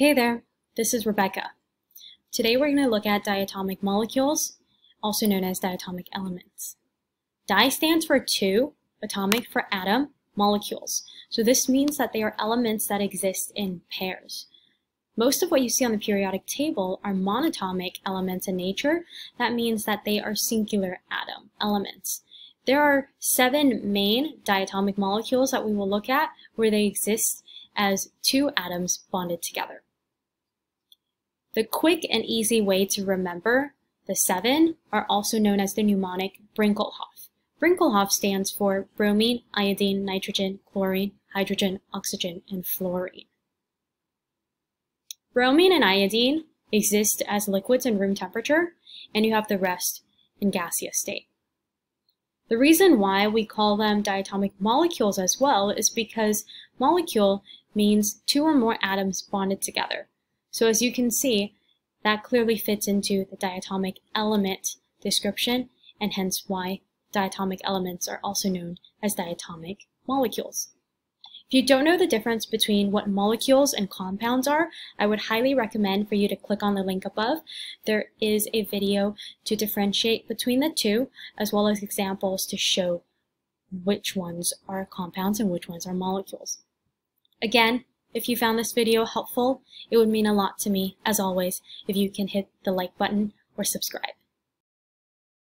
Hey there, this is Rebecca. Today we're going to look at diatomic molecules, also known as diatomic elements. Di stands for two, atomic for atom, molecules. So this means that they are elements that exist in pairs. Most of what you see on the periodic table are monatomic elements in nature. That means that they are singular atom elements. There are seven main diatomic molecules that we will look at where they exist as two atoms bonded together. The quick and easy way to remember the seven are also known as the mnemonic BrINClHOF. BrINClHOF stands for bromine, iodine, nitrogen, chlorine, hydrogen, oxygen, and fluorine. Bromine and iodine exist as liquids in room temperature, and you have the rest in gaseous state. The reason why we call them diatomic molecules as well is because molecule means two or more atoms bonded together. So as you can see, that clearly fits into the diatomic element description, and hence why diatomic elements are also known as diatomic molecules. If you don't know the difference between what molecules and compounds are, I would highly recommend for you to click on the link above. There is a video to differentiate between the two, as well as examples to show which ones are compounds and which ones are molecules. Again, if you found this video helpful, it would mean a lot to me, as always, if you can hit the like button or subscribe.